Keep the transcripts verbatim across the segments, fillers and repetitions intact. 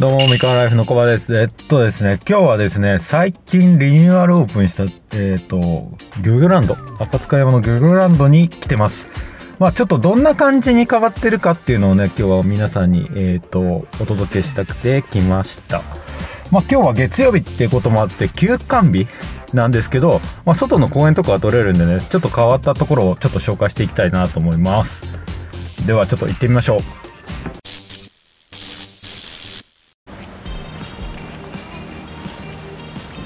どうも、ミカンライフのコバです。えっとですね、今日はですね、最近リニューアルオープンした、えっと、漁業ランド、赤塚山の漁業ランドに来てます。まあちょっとどんな感じに変わってるかっていうのをね、今日は皆さんに、えっと、お届けしたくて来ました。まあ今日は月曜日っていうこともあって、休館日なんですけど、まあ外の公園とかは撮れるんでね、ちょっと変わったところをちょっと紹介していきたいなと思います。ではちょっと行ってみましょう。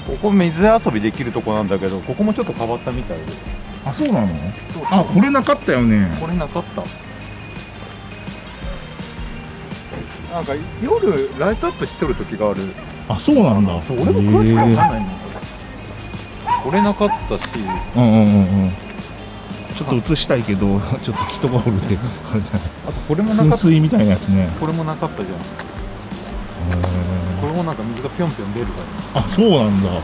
ここ水遊びできるとこなんだけど、ここもちょっと変わったみたいで。あ、そうなの？あ、これなかったよね。これなかった。なんか夜ライトアップしとる時がある。あ、そうなんだ。俺も詳しくわかんないんだけど。これなかったし。うんうんうんうん。ちょっと映したいけど、ちょっと人がおるで。あとこれもなかった。噴水みたいなやつね。これもなかったじゃん。これもなんか水がぴょんぴょん出るから。あ、そうなんだ。へえ。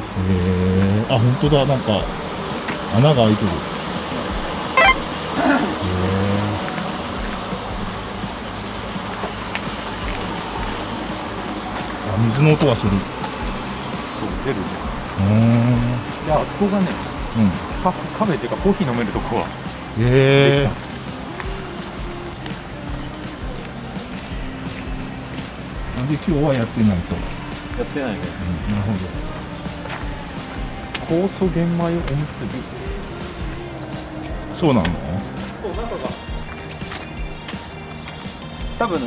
あ、本当だ。なんか穴が開いてる。へえ。あ、水の音がする。そう、出るね。うん。いや、あそこがね、うん、カカフェっていうかコーヒー飲めるとこは。へえ。で今日はやってないと。やってないね。うん、なるほど。酵素玄米おむすび。そうなの？そう、なんかが多分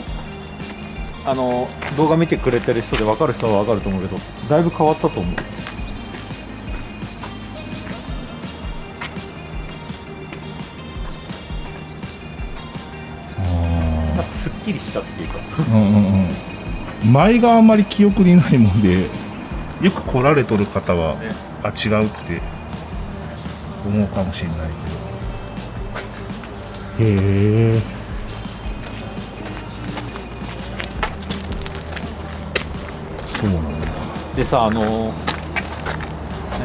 あの動画見てくれてる人で分かる人は分かると思うけど、だいぶ変わったと思う。ああ。すっきりしたっていうか。うんうんうん。前があんまり記憶にないもんで、よく来られとる方は、ね、あ、違うって思うかもしれないけど。へえ。そうなんだ。でさ、あの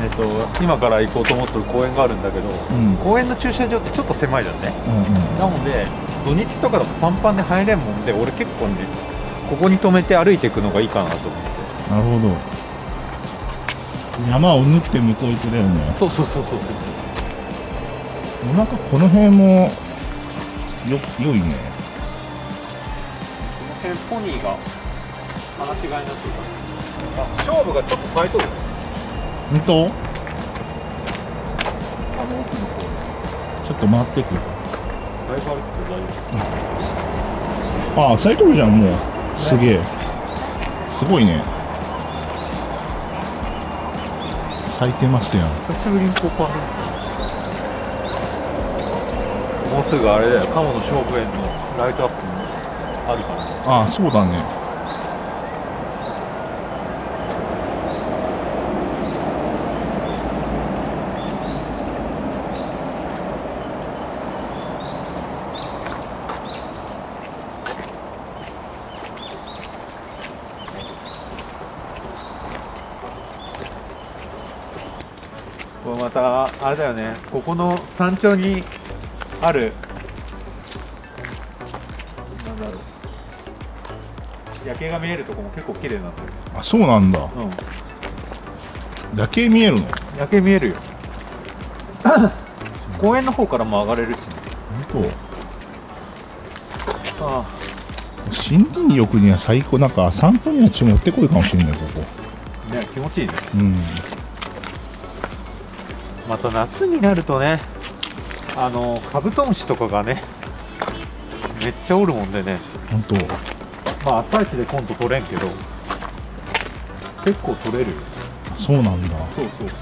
えっと今から行こうと思ってる公園があるんだけど、うん、公園の駐車場ってちょっと狭いじゃんね。うんうん、なので土日とかだとパンパンで入れんもんで、俺結構ね、ここに止めて歩いていくのがいいかなと思って。なるほど。山を縫って向こう行くだよね。そうそうそうそう。なんかこの辺もよ良いね。この辺ポニーが放し飼いになってるから、あ、勝負がちょっと咲いとる。ほんと？あの奥の方ちょっと回ってくる。だいぶ歩くと大丈夫。ああ、咲いとるじゃん、もう。すげえ、すごいね。咲いてますやん。久しぶりにここ歩いて。もうすぐあれだよ、鴨の勝負園のライトアップもあるから。ああ、そうだね。これまたあれだよね、ここの山頂にあるなんだろう、夜景が見えるとこも結構綺麗なんだよ。あ、そうなんだ。うん、夜景見えるの？夜景見えるよ。公園の方からも上がれるしね。本当。ああ、森林浴には最高。なんか散歩にはちょっともってこいかもしれない、ここね。気持ちいいね。うん、また夏になるとね、あのカブトムシとかがねめっちゃおるもんでね。本当。まあ朝一で今度取れんけど結構取れる。そうなんだ。そうそうそ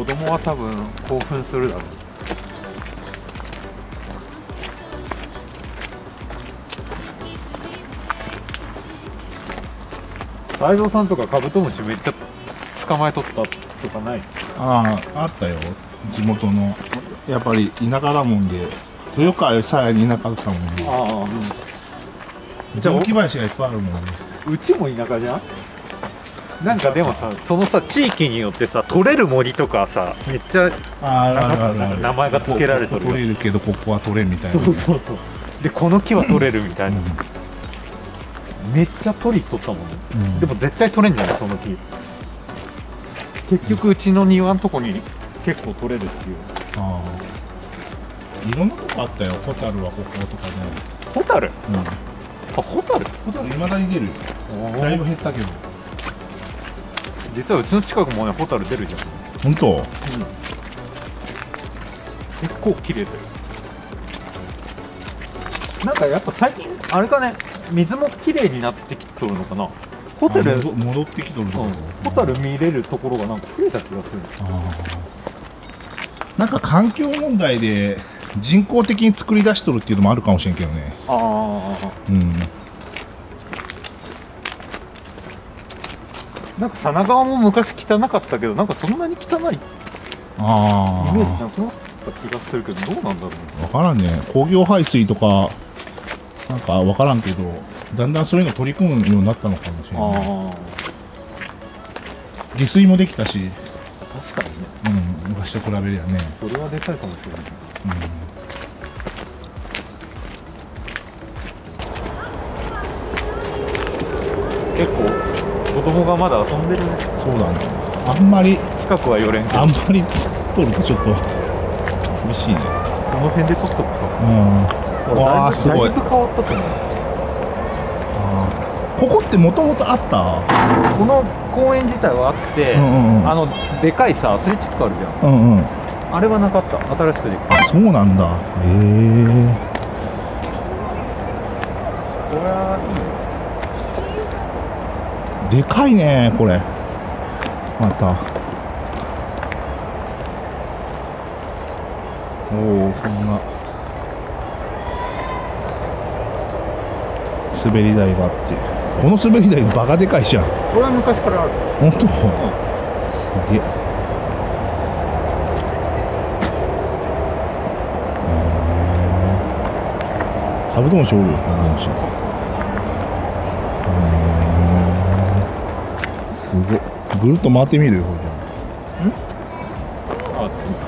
う。子供は多分興奮するだろう。大蔵さんとかカブトムシめっちゃ捕まえとったとかない？ああ、あったよ。地元のやっぱり田舎だもんで、豊川さえ田舎だったもんね。ああ、うん。じゃあ置き林がいっぱいあるもんね。うちも田舎じゃん。なんかでもさ、そのさ地域によってさ取れる森とかさめっちゃ名前が付けられてる。取れるけどここは取れるみたいな。そうそうそう。でこの木は取れるみたいな。めっちゃ取り取ったもんね、うん、でも絶対取れんじゃないその木。結局うちの庭のとこに結構取れるっていう。ああ、いろんなとこあったよ。ホタルはこことかね。ホタル、うん、あ、ホタルホタルいまだに出るよ。だいぶ減ったけど実はうちの近くもねホタル出るじゃん。本当、うん、結構綺麗だよ。なんかやっぱ最近あれかね、水も綺麗になってきとるのかな。ホタル戻ってきとるのかな、うん、ホタル見れるところがなんか増えた気がする。なんか環境問題で人工的に作り出しとるっていうのもあるかもしれんけどね。ああ、うん、なんか棚川も昔汚かったけどなんかそんなに汚いイメージなくなった気がするけど、どうなんだろう。分からんね。工業排水とかなんか分からんけど、だんだんそういうの取り組むようになったのかもしれない。下水もできたし。確かにね、うん、昔と比べりゃね、それはでかいかもしれない、うん、結構子供がまだ遊んでるね。そうだね。あんまり近くは寄れんけど、あんまり取るとちょっと厳しいね。この辺で取っとくか。うん、わあすごい。だいぶ変わったと思う。あ、ここってもともとあった？この公園自体はあって、あのでかいさアスレチックあるじゃん、うん、うん、あれはなかった。新しくできた。そうなんだ。へえ、これはいいね。でかいねこれまた。おお、こんな滑り台があって、この滑り台バカでかいじゃん。これは昔からある。本当？すげえ。カブトムシおるよ、カブトムシ。すごい。ぐるっと回ってみるよ、これじゃん。ん？回ってみる。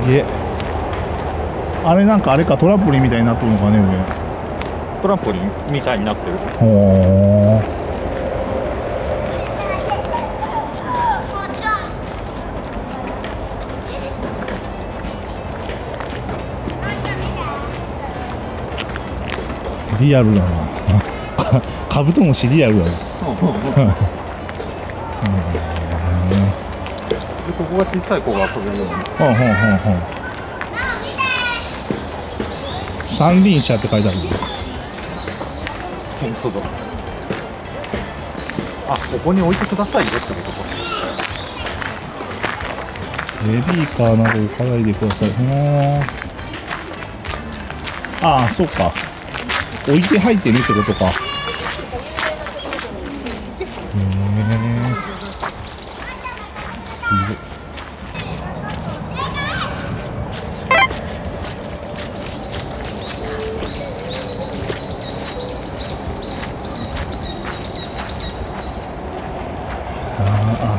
うん。すげえ。あれなんかあれか、トランポリンみたいになってるのかね。上トランポリンみたいになってる。ほー、リアルだなカブトムシリアルだな。ここは小さい子が遊べるように。ほうほうほうほう、三輪車って書いてある。本当だ。あ、ここに置いてくださいよってことか。ベビーカーなど置かないでください。ああ、そうか。置いて入ってねってことか。へえ。すごい。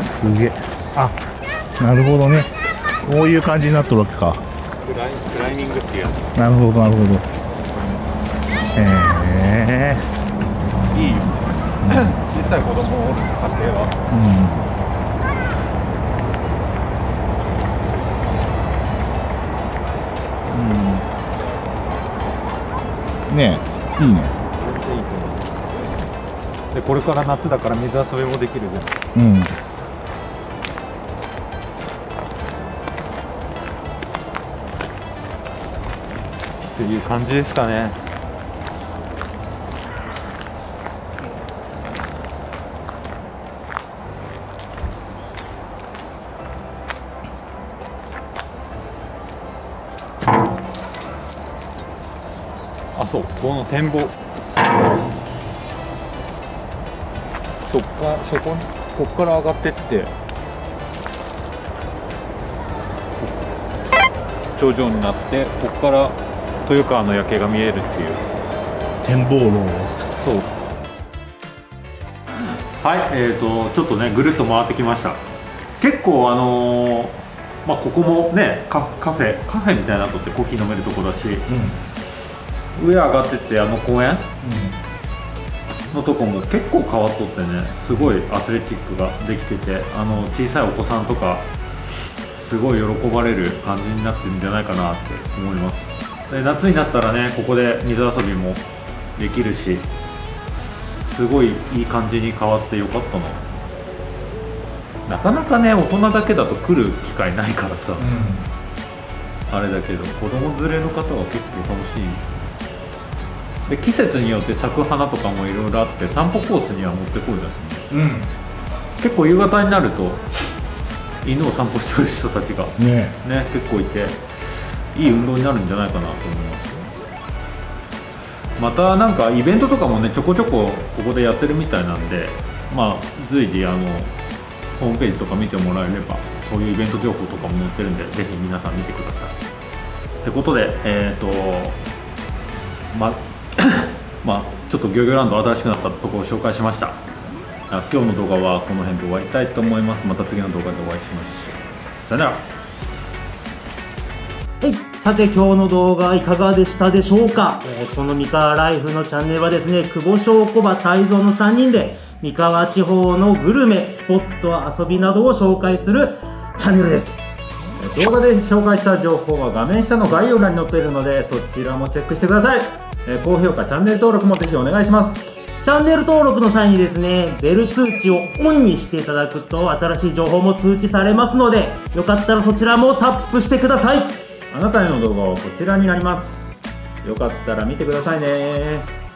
すげえ。あ、なるほどね。こういう感じになってるわけか。クライ、クライミングっていうやつ。なるほどなるほど。へえー、いいよね、うん、小さい子供の家庭は、うん、うん、ねえ、いいね。でこれから夏だから水遊びもできるじゃん。うん、っていう感じですかね。あ、そう、この展望。そっか、そこ、こっから上がってって頂上になって、こっから豊川の夜景が見えるっていう展望路。そう、はい、えーと、ちょっとねぐるっと回ってきました。結構あのー、まあここもね カ, カフェカフェみたいなのとってコーヒー飲めるとこだし、うん、上上がってってあの公園のとこも結構変わっとってね、すごいアスレチックができてて、あの小さいお子さんとかすごい喜ばれる感じになってるんじゃないかなって思います。で、夏になったらね、ここで水遊びもできるし、すごいいい感じに変わってよかったな。なかなかね、大人だけだと来る機会ないからさ、うん、あれだけど子供連れの方は結構楽しいで、季節によって咲く花とかもいろいろあって、散歩コースにはもってこいだしね、うん、結構夕方になると犬を散歩してる人たちが、ねね、結構いて、いい運動になるんじゃないかなと思います。またなんかイベントとかもね、ちょこちょこここでやってるみたいなんで、まあ随時あのホームページとか見てもらえれば、そういうイベント情報とかも載ってるんで、ぜひ皆さん見てください。ってことで、えっと、ま、まあ、ちょっとギョギョランド新しくなったところを紹介しました。今日の動画はこの辺で終わりたいと思います。また次の動画でお会いしましょう。さよなら。はい、さて今日の動画いかがでしたでしょうか。このミカワライフのチャンネルはですね、久保翔、小葉、泰造のさんにんで、三河地方のグルメ、スポット、遊びなどを紹介するチャンネルです。動画で紹介した情報は画面下の概要欄に載っているので、そちらもチェックしてください。高評価、チャンネル登録もぜひお願いします。チャンネル登録の際にですね、ベル通知をオンにしていただくと新しい情報も通知されますので、よかったらそちらもタップしてください。あなたへの動画はこちらになります。よかったら見てくださいね。